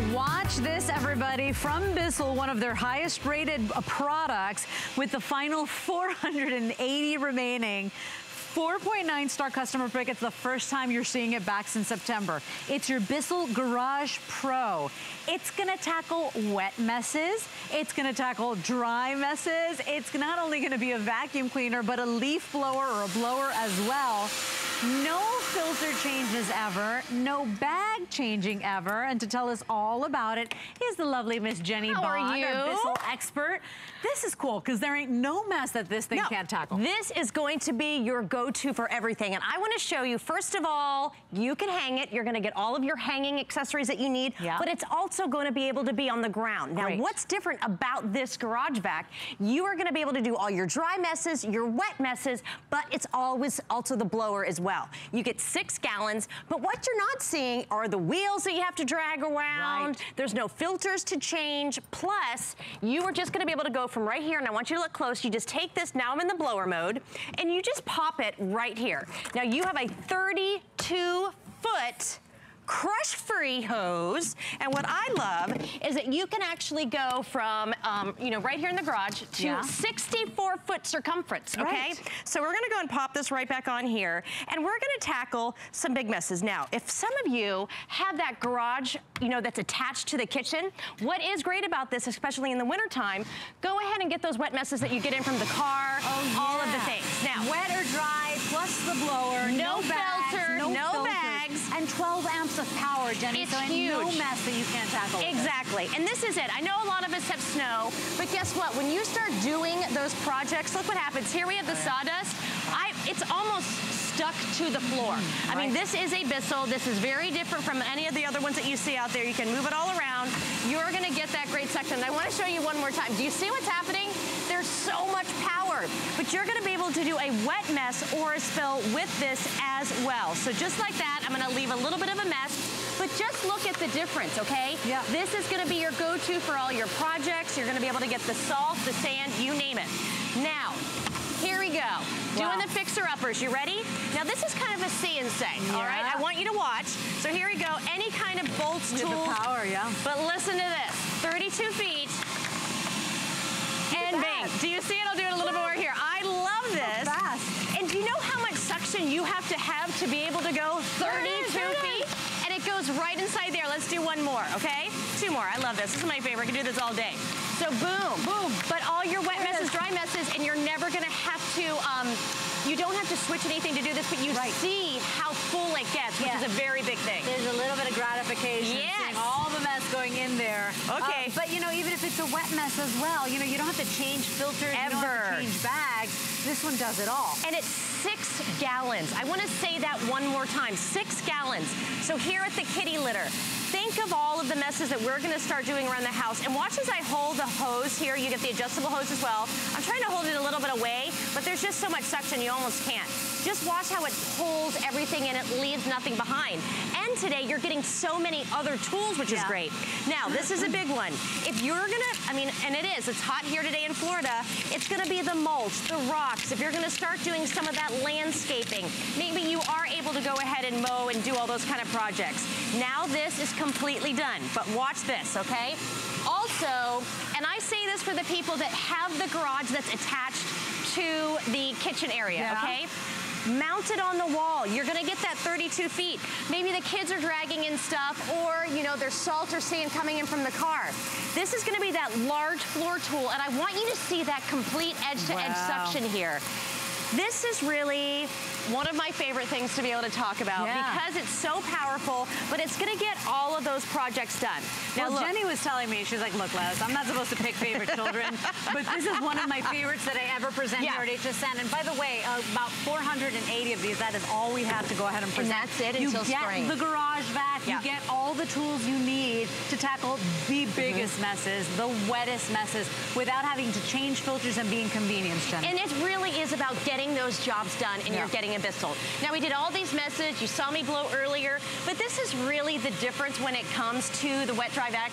Now watch this, everybody, from Bissell, one of their highest rated products, with the final 480 remaining. 4.9 star customer pick. It's the first time you're seeing it back since September. It's your Bissell Garage Pro. It's gonna tackle wet messes. It's gonna tackle dry messes. It's not only gonna be a vacuum cleaner, but a leaf blower or a blower as well. No filter changes ever, no bag changing ever. And to tell us all about it is the lovely Miss Jenny Bond, our Bissell expert. This is cool, because there ain't no mess that this thing can't tackle. This is going to be your go-to for everything. And I want to show you, first of all, you can hang it. You're going to get all of your hanging accessories that you need, but it's also going to be able to be on the ground. Now, what's different about this garage vac? You are going to be able to do all your dry messes, your wet messes, but it's always also the blower as well. You get 6 gallons, but what you're not seeing are the wheels that you have to drag around. There's no filters to change. Plus, you are just going to be able to go from right here, and I want you to look close. You just take this, now I'm in the blower mode, and you just pop it right here. Now you have a 32-foot crush-free hose, and what I love is that you can actually go from, you know, right here in the garage to 64-foot circumference. Okay, so we're gonna go and pop this right back on here, and we're gonna tackle some big messes. Now, if some of you have that garage, you know, that's attached to the kitchen, what is great about this, especially in the wintertime, go ahead and get those wet messes that you get in from the car, all of the things. Now, wet or dry, plus the blower, no filter, no bags, and 12 amps of power, Jenny. It's huge. No mess that you can't tackle. Exactly. And this is it. I know a lot of us have snow, but guess what? When you start doing those projects, look what happens. Here we have the sawdust. It's almost stuck to the floor. I mean, this is a Bissell. This is very different from any of the other ones that you see out there. You can move it all around. You're going to get that great suction. I want to show you one more time. Do you see what's happening? There's so much power, but you're going to be able to do a wet mess or a spill with this as well. So just like that, I'm going to leave a little bit of a mess, but just look at the difference, okay? Yeah. This is going to be your go-to for all your projects. You're going to be able to get the salt, the sand, you name it. Now, here we go. Doing the fixer-uppers. You ready? Now, this is kind of a see and say, all right? I want you to watch. So here we go. Any kind of bolts, tools. With the power, but listen to this. 32 feet. And bang. Do you see it? I'll do it a little bit more here. I love this. Fast. And do you know how much suction you have to be able to go 32 feet? And it goes right inside there. Let's do one more, okay? Two more. I love this. This is my favorite. I can do this all day. So boom, boom. But all your wet messes, dry messes, and you're never going to have to, you don't have to switch anything to do this, but you see how full it gets, which is a very big thing. There's a little bit of gratification. Yes. All the mess going in there. Okay. But, you know, even if it's a wet mess as well, you know, you don't have to change filters. Ever. You don't have to change bags. This one does it all. And it's 6 gallons. I want to say that one more time. 6 gallons. So here at the kitty litter, think of all of the messes that we're going to start doing around the house. And watch as I hold the hose here. You get the adjustable hose as well. I'm trying to hold it a little bit away, but there's just so much suction you almost can't. Just watch how it pulls everything and it leaves nothing behind. And today you're getting so many other tools, which is great. Now, this is a big one. If you're going to, I mean, and it is, it's hot here today in Florida. It's going to be the mulch, the rocks. If you're going to start doing some of that landscaping, maybe you are able to go ahead and mow and do all those kind of projects. Now this is completely done, but watch this, okay? Also, and I say this for the people that have the garage that's attached to the kitchen area, okay? Mount it on the wall. You're going to get that 32 feet. Maybe the kids are dragging in stuff, or, you know, there's salt or sand coming in from the car. This is going to be that large floor tool, and I want you to see that complete edge-to-edge suction here. This is really one of my favorite things to be able to talk about because it's so powerful, but it's going to get all of those projects done. Now, well, Jenny was telling me, she was like, look, Les, I'm not supposed to pick favorite children, but this is one of my favorites that I ever present here at HSN. And by the way, about 480 of these, that is all we have to go ahead and present. And that's it until spring. You get the garage vac, you get all the tools you need to tackle the biggest messes, the wettest messes, without having to change filters and be inconvenienced, Jenny. And it really is about getting those jobs done, and you're getting Bissell. Now, we did all these messes. You saw me blow earlier, but this is really the difference when it comes to the wet dry vac.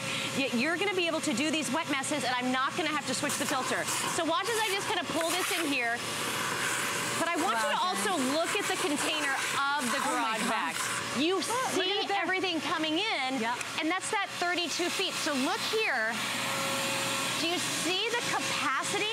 You're going to be able to do these wet messes, and I'm not going to have to switch the filter. So watch as I just kind of pull this in here. But I want you to also look at the container of the garage bag. You see everything coming in, and that's that 32 feet. So look here. Do you see the capacity?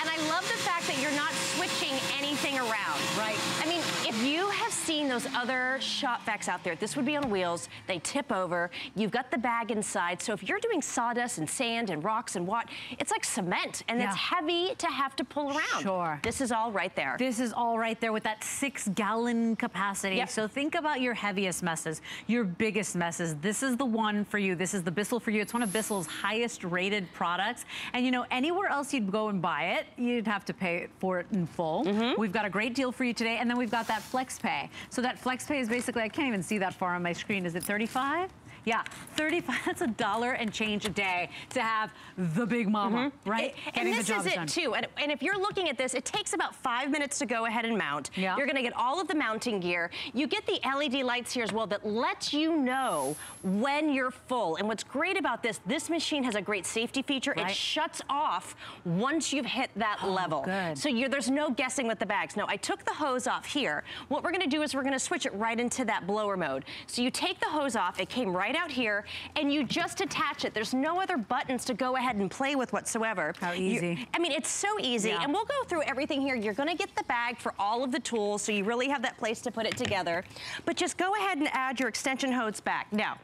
And I love the fact that you're not switching anything around. Right. I mean, if you have seen those other shop vacs out there, this would be on wheels. They tip over. You've got the bag inside. So if you're doing sawdust and sand and rocks and what, it's like cement. And it's heavy to have to pull around. Sure. This is all right there. This is all right there with that 6-gallon capacity. Yep. So think about your heaviest messes, your biggest messes. This is the one for you. This is the Bissell for you. It's one of Bissell's highest rated products. And you know, anywhere else you'd go and buy it, you'd have to pay for it in full. We've got a great deal for you today, and then we've got that FlexPay. So that FlexPay is basically, I can't even see that far on my screen. Is it 35? Yeah, 35, that's a dollar and change a day to have the big mama, right? And this is it too. And if you're looking at this, it takes about 5 minutes to go ahead and mount. Yeah. You're gonna get all of the mounting gear. You get the LED lights here as well that lets you know when you're full. And what's great about this, this machine has a great safety feature. Right. It shuts off once you've hit that level. Good. So there's no guessing with the bags. Now, I took the hose off here. What we're gonna do is we're gonna switch it right into that blower mode. So you take the hose off, it came right out here, and you just attach it. There's no other buttons to go ahead and play with whatsoever. How easy. I mean, it's so easy. Yeah. And we'll go through everything here. You're gonna get the bag for all of the tools, so you really have that place to put it together. But just go ahead and add your extension hose back. Now,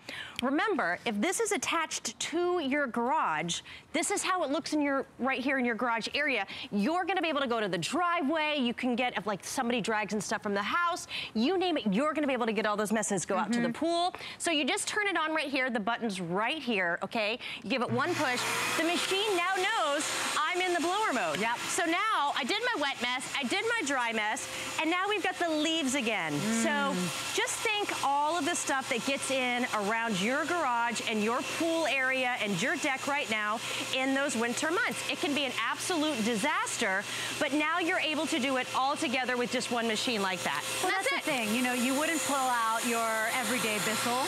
remember, if this is attached to your garage, this is how it looks in your, right here in your garage area. You're gonna be able to go to the driveway. You can get, if like somebody drags and stuff from the house, you name it, you're gonna be able to get all those messes, go out to the pool. So you just turn it on right here, the button's right here, okay? You give it one push. The machine now knows I'm in the blower mode. Yep. So now I did my wet mess, I did my dry mess, and now we've got the leaves again. So just think all of the stuff that gets in around your garage and your pool area and your deck right now in those winter months. It can be an absolute disaster, but now you're able to do it all together with just one machine like that. Well, that's the thing, you know, you wouldn't pull out your everyday Bissell.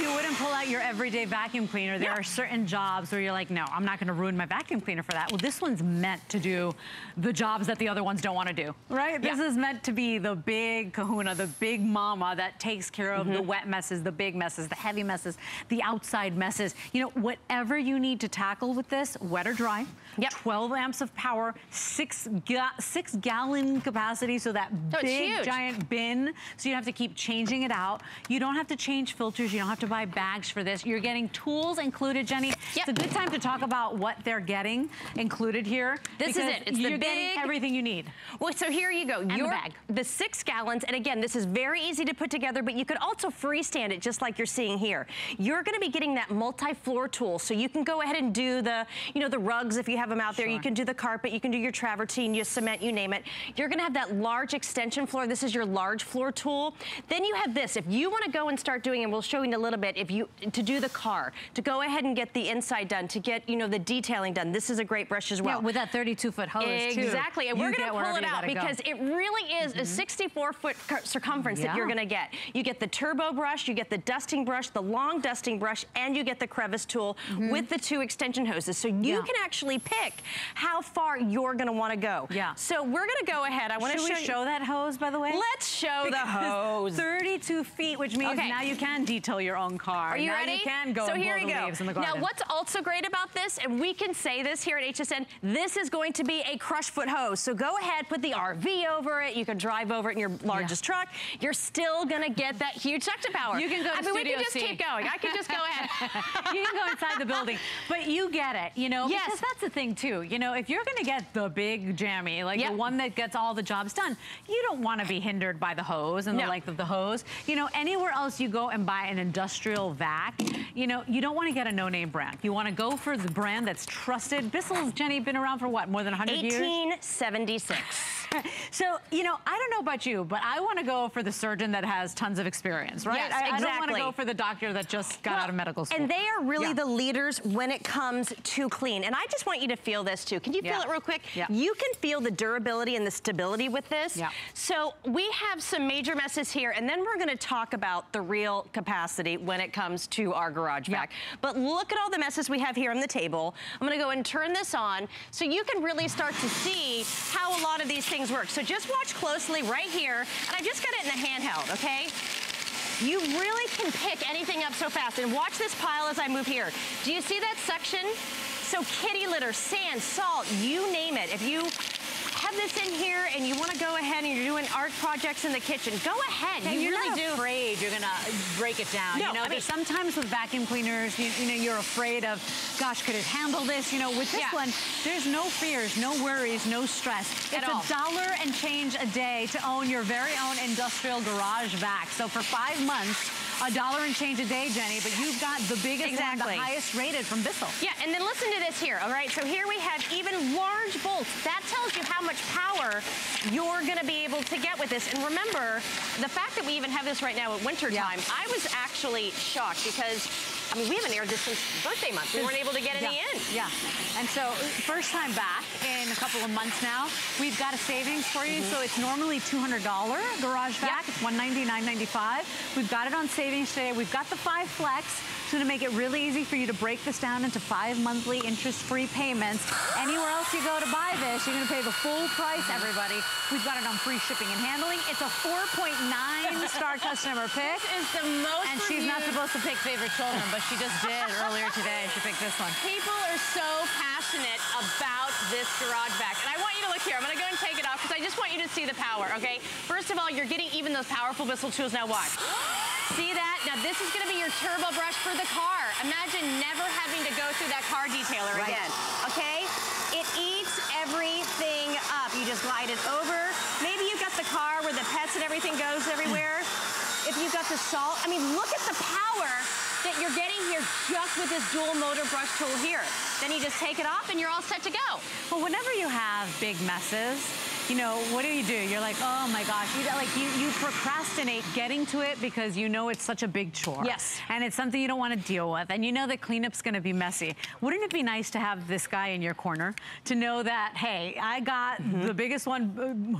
You wouldn't pull out your everyday vacuum cleaner. There are certain jobs where you're like, no, I'm not gonna ruin my vacuum cleaner for that. Well, this one's meant to do the jobs that the other ones don't wanna do, right? This is meant to be the big kahuna, the big mama that takes care of the wet messes, the big messes, the heavy messes, the outside messes. You know, whatever you need to tackle with this, wet or dry, 12 amps of power, 6 gallon capacity, so that big giant bin, so you don't have to keep changing it out. You don't have to change filters, you don't have to buy bags for this. You're getting tools included, Jenny. It's a good time to talk about what they're getting included here. This is it. It's the big, everything you need. Well, so here you go. Your bag, the 6 gallons, and again, this is very easy to put together, but you could also freestand it just like you're seeing here. You're going to be getting that multi-floor tool, so you can go ahead and do the, you know, the rugs if you have them out there. You can do the carpet. You can do your travertine, your cement, you name it. You're going to have that large extension floor. This is your large floor tool. Then you have this. If you want to go and start doing, and we'll show you in a little bit, if you to do the car, to go ahead and get the inside done, to get, you know, the detailing done. This is a great brush as well. Yeah, with that 32-foot hose too. And we're gonna pull it out because it really is a 64-foot circumference that you're gonna get. You get the turbo brush, you get the dusting brush, the long dusting brush, and you get the crevice tool with the 2 extension hoses. So you can actually pick how far you're gonna wanna go. Yeah. So we're gonna go ahead. I wanna show that hose, by the way? Let's show the hose. 32 feet, which means now you can detail your own car. Are you ready? You can go and blow the leaves in the garden. Now, what's also great about this, and we can say this here at HSN, this is going to be a crush foot hose. So go ahead, put the RV over it. You can drive over it in your largest truck. You're still gonna get that huge suction power. You can go. I mean, we can just keep going. I can just go ahead. You can go inside the building, but you get it. You know, because that's the thing too. You know, if you're gonna get the big jammy, like the one that gets all the jobs done, you don't want to be hindered by the hose and the length of the hose. You know, anywhere else you go and buy an industrial vac, you know, you don't want to get a no-name brand. You want to go for the brand that's trusted. Bissell's, Jenny, been around for what, more than 100 years? 1876. So, you know, I don't know about you, but I want to go for the surgeon that has tons of experience, right? Yes, I don't want to go for the doctor that just got out of medical school. And they are really the leaders when it comes to clean. And I just want you to feel this too. Can you feel it real quick? Yeah. You can feel the durability and the stability with this. Yeah. So we have some major messes here, and then we're going to talk about the real capacity when it comes to our garage vac. But look at all the messes we have here on the table. I'm going to go and turn this on so you can really start to see how a lot of these things things work. So just watch closely right here, and I just got it in the handheld, okay? You really can pick anything up so fast. And watch this pile as I move here. Do you see that section? So kitty litter, sand, salt, you name it. If you have this in here and you want to go ahead and you're doing art projects in the kitchen, go ahead. And you really do. Afraid you're gonna break it down. No, you know, I mean, sometimes with vacuum cleaners, you know, you're afraid of, gosh, could it handle this? You know, with this one, there's no fears, no worries, no stress. It's $1 and change a day to own your very own industrial garage vac. So for 5 months, $1 and change a day, Jenny, but you've got the biggest one, the highest rated from Bissell. Yeah, and then listen to this here, all right? So here we have even large bolts. That tells you how much power you're going to be able to get with this. And remember, the fact that we even have this right now at winter time, I was actually shocked because, I mean, we haven't aired this since birthday month. We weren't able to get any in. Yeah, and so first time back in a couple of months now, we've got a savings for you. So it's normally $200 garage vac. It's $199.95. We've got it on savings today. We've got the 5 Flex. It's going to make it really easy for you to break this down into 5 monthly interest-free payments. Anywhere else you go to buy this, you're going to pay the full price, everybody. We've got it on free shipping and handling. It's a 4.9-star customer pick. This is the most And she's not supposed to pick favorite children, but she just did earlier today. She picked this one. People are so passionate about this garage vac. And I want you to look here. I'm going to go and take it off because I just want you to see the power, okay? First of all, you're getting even those powerful Bissell tools. Now watch. See that? Now this is going to be your turbo brush for the car. Imagine never having to go through that car detailer again. Okay? It eats everything up. You just glide it over. Maybe you've got the car where the pets and everything goes everywhere. If you've got the salt, I mean, look at the power that you're getting here just with this dual motor brush tool here. Then you just take it off and you're all set to go. Well, whenever you have big messes, you know, what do? You're like, oh my gosh, you procrastinate getting to it because you know it's such a big chore. Yes. And it's something you don't want to deal with. And you know that cleanup's going to be messy. Wouldn't it be nice to have this guy in your corner to know that, hey, I got the biggest one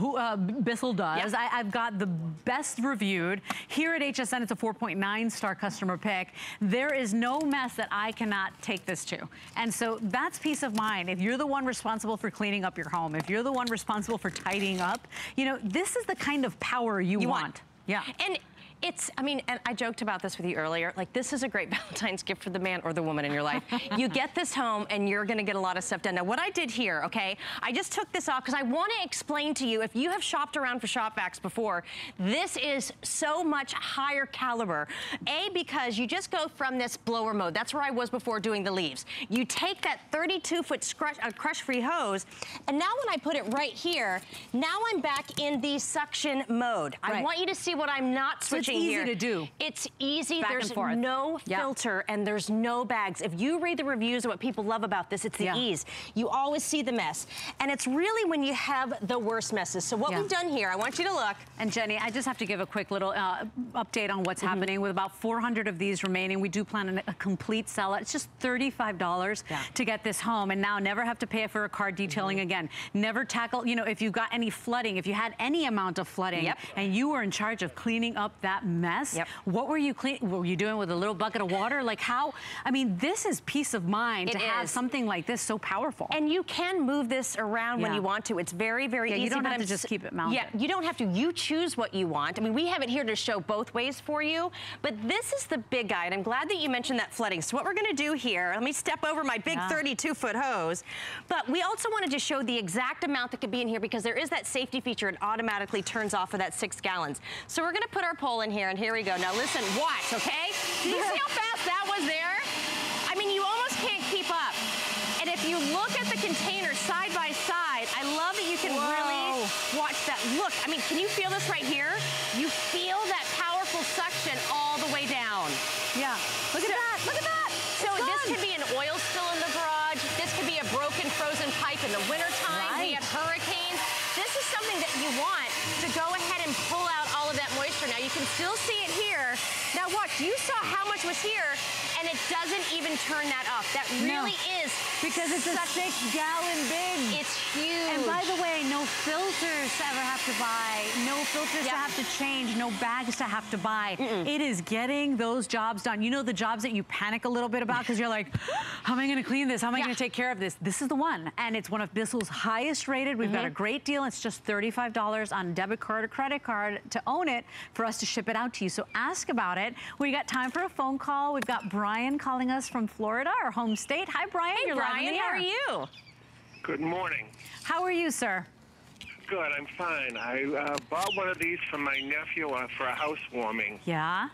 Bissell does. I've got the best reviewed. Here at HSN, it's a 4.9-star customer pick. There is no mess that I cannot take this to. And so that's peace of mind. If you're the one responsible for cleaning up your home, if you're the one responsible for tidying up, you know, this is the kind of power you want. Yeah. And it's, I mean, and I joked about this with you earlier, like this is a great Valentine's gift for the man or the woman in your life. You get this home and you're gonna get a lot of stuff done. Now what I did here, okay, I just took this off because I wanna explain to you, if you have shopped around for shop vacs before, this is so much higher caliber. A, because you just go from this blower mode, that's where I was before doing the leaves. You take that 32-foot crush-free hose, and now when I put it right here, now I'm back in the suction mode. Right. I want you to see what I'm not switching. It's easy to do. It's easy. There's no filter and there's no bags. If you read the reviews of what people love about this, it's the ease. You always see the mess. And it's really when you have the worst messes. So what we've done here, I want you to look. And Jenny, I just have to give a quick little update on what's happening. With about 400 of these remaining, we do plan a complete sellout. It's just $35 to get this home. And now never have to pay for a car detailing again. Never tackle, you know, if you got any flooding, if you had any amount of flooding and you were in charge of cleaning up that mess. What were you doing with a little bucket of water? Like how, I mean, this is peace of mind to have something like this so powerful. And you can move this around when you want to. It's very, very easy. You don't have to just keep it mounted. Yeah, you don't have to. You choose what you want. I mean, we have it here to show both ways for you, but this is the big guy, and I'm glad that you mentioned that flooding. So what we're gonna do here, let me step over my big 32-foot hose, but we also wanted to show the exact amount that could be in here because there is that safety feature. It automatically turns off of that 6 gallons. So we're gonna put our pole in here, and here we go. Now listen, watch, okay? Do you see how fast that was there? I mean, you almost can't keep up. And if you look at the container side by side, I love that you can really watch that. Look, I mean, can you feel this right here? You feel that powerful suction all the way down. Yeah, look at that, look at that. So this could be an oil spill in the garage. This could be a broken frozen pipe in the wintertime. We have hurricanes. This is something that you want to go ahead and pull out all of that moisture. Now you can still see it here. Now watch, You saw how much was here, and it doesn't even turn that up. That really is. Because it's a 6-gallon bin. It's huge. And by the way, no filters to ever have to buy, no filters to have to change, no bags to have to buy. It is getting those jobs done. You know the jobs that you panic a little bit about because you're like, how am I going to clean this? How am I going to take care of this? This is the one. And it's one of Bissell's highest rated. We've got a great deal. It's just $35 on debit card or credit card to own it for us to ship it out to you. So ask about it. We got time for a phone call. We've got Brian calling us from Florida, our home state. Hi, Brian. Hey, Brian, how are you? Good morning. How are you, sir? Good, I'm fine. I bought one of these for my nephew for a housewarming. Yeah?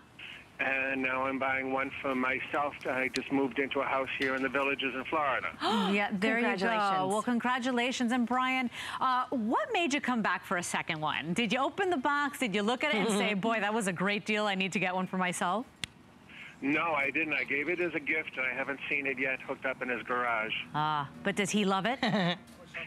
And now I'm buying one for myself. I just moved into a house here in the Villages in Florida. Yeah, there you go. Well, congratulations. And Brian, what made you come back for a second one? Did you open the box? Did you look at it and say, boy, that was a great deal. I need to get one for myself? No, I didn't. I gave it as a gift, and I haven't seen it yet hooked up in his garage. Ah, but does he love it?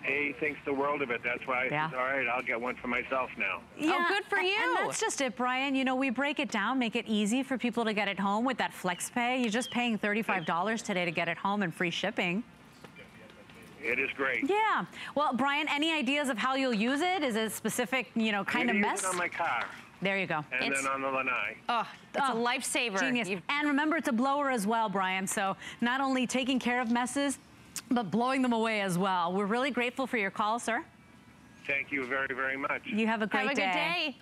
He thinks the world of it. That's why I said, all right, I'll get one for myself now. Yeah, oh, good for you. And that's just it, Brian. You know, we break it down, make it easy for people to get it home with that FlexPay. You're just paying $35 today to get it home and free shipping. It is great. Yeah. Well, Brian, any ideas of how you'll use it? Is it a specific, you know, kind of mess? Use it on my car. There you go. And then on the lanai. Oh, it's a lifesaver. Genius. And remember, it's a blower as well, Brian. So not only taking care of messes, but blowing them away as well. We're really grateful for your call, sir. Thank you very, very much. You have a great day. Have a good day.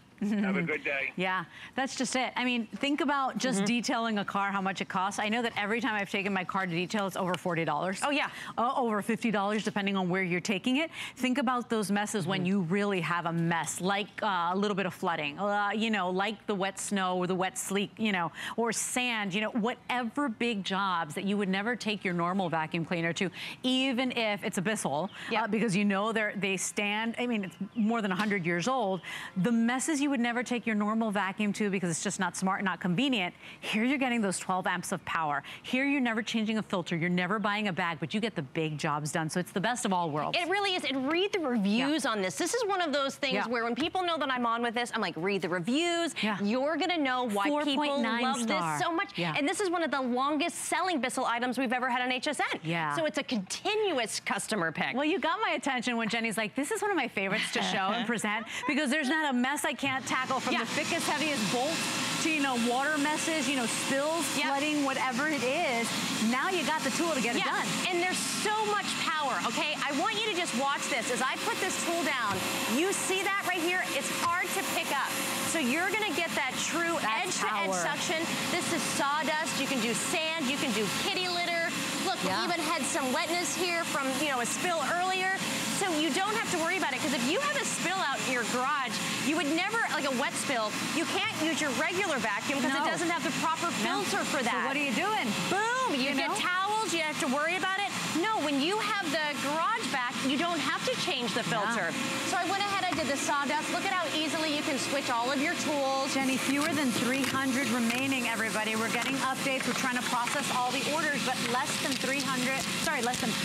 Have a good day. Yeah, that's just it. I mean, think about just detailing a car, how much it costs. I know that every time I've taken my car to detail, it's over $40. Oh, yeah. Over $50, depending on where you're taking it. Think about those messes when you really have a mess, like a little bit of flooding, you know, like the wet snow or the wet sleet, you know, or sand, you know, whatever big jobs that you would never take your normal vacuum cleaner to, even if it's a Bissell, because you know they stand, I mean, it's more than 100 years old. The messes you would never take your normal vacuum to because it's just not smart, not convenient. Here you're getting those 12 amps of power. Here you're never changing a filter. You're never buying a bag, but you get the big jobs done. So it's the best of all worlds. It really is. And read the reviews on this. This is one of those things where when people know that I'm on with this, I'm like, read the reviews. You're going to know why people love this so much. And this is one of the longest selling Bissell items we've ever had on HSN. So it's a continuous customer pick. Well, you got my attention when Jenny's like, this is one of my favorites to show and present because there's not a mess I can't tackle, from the thickest, heaviest bolts to, you know, water messes, you know, spills, flooding, whatever it is. Now you got the tool to get it done. And there's so much power, okay? I want you to just watch this. As I put this tool down, you see that right here? It's hard to pick up. So you're gonna get that true edge-to-edge suction. This is sawdust. You can do sand. You can do kitty litter. Look, we even had some wetness here from, you know, a spill earlier. So you don't have to worry about it, because if you have a spill out in your garage, you would never, like a wet spill, you can't use your regular vacuum because it doesn't have the proper filter for that. So what are you doing? Boom, you get towels, you have to worry about it. No, when you have the garage vac, you don't have to change the filter. So I went ahead, I did the sawdust. Look at how easily you can switch all of your tools. Jenny, fewer than 300 remaining, everybody. We're getting updates. We're trying to process all the orders, but less than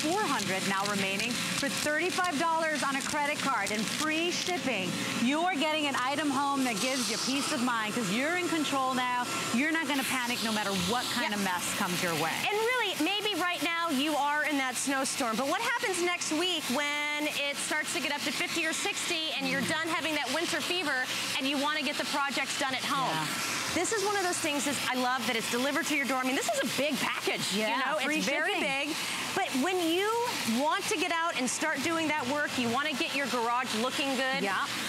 400 now remaining for $35 on a credit card and free shipping. You're getting an item home that gives you peace of mind because you're in control now. You're not going to panic no matter what kind of mess comes your way. And really, maybe right now you are in that snowstorm, but what happens next week when it starts to get up to 50 or 60 and you're done having that winter fever and you want to get the projects done at home? This is one of those things that I love that it's delivered to your door. I mean, this is a big package, you know, it's very big. But when you want to get out and start doing that work, you want to get your garage looking good,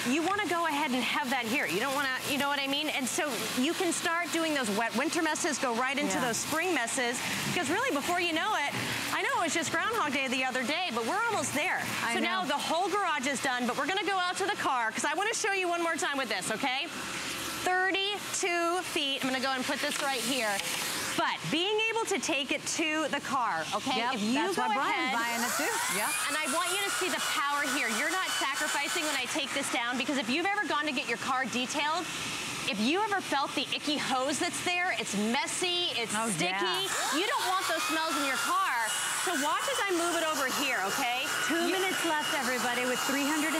you want to go ahead and have that here. You don't want to, you know what I mean? And so you can start doing those wet winter messes, go right into those spring messes, because really before you know it, I know it was just Groundhog Day the other day, but we're almost there. So now the whole garage is done, but we're going to go out to the car, because I want to show you one more time with this, okay? 32 feet. I'm going to go and put this right here. But being able to take it to the car, okay? Yep, if you that's go what Brian's buying it too. Yep. And I want you to see the power here. You're not sacrificing when I take this down, because if you've ever gone to get your car detailed, if you ever felt the icky hose that's there, it's messy, it's sticky. You don't want those smells in your car. So watch as I move it over here, okay? 2 minutes left, everybody, with 370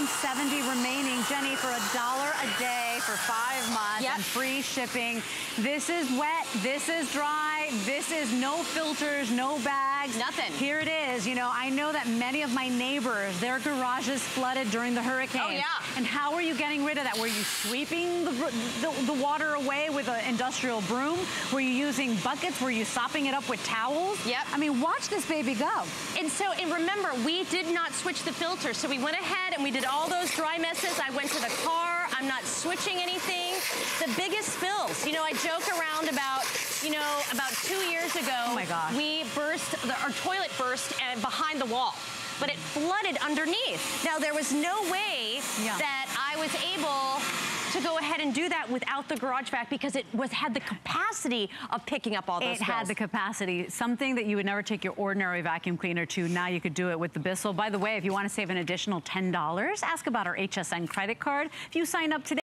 remaining. Jenny, for $1 a day for 5 months and free shipping. This is wet, this is dry, this is no filters, no bags. Nothing. Here it is. You know, I know that many of my neighbors, their garages flooded during the hurricane. Oh, yeah. And how are you getting rid of that? Were you sweeping the water away with an industrial broom? Were you using buckets? Were you sopping it up with towels? Yep. I mean, watch this baby go. And so, and remember, we did not switch the filter. So we went ahead and we did all those dry messes. I went to the car. I'm not switching anything. The biggest spills. You know, I joke around about, you know, about 2 years ago, oh my gosh, we burst, our toilet burst behind the wall, but it flooded underneath. Now, there was no way that I was able to go ahead and do that without the garage vac, because it had the capacity of picking up all those spills. It had the capacity. Something that you would never take your ordinary vacuum cleaner to, now you could do it with the Bissell. By the way, if you want to save an additional $10, ask about our HSN credit card. If you sign up today,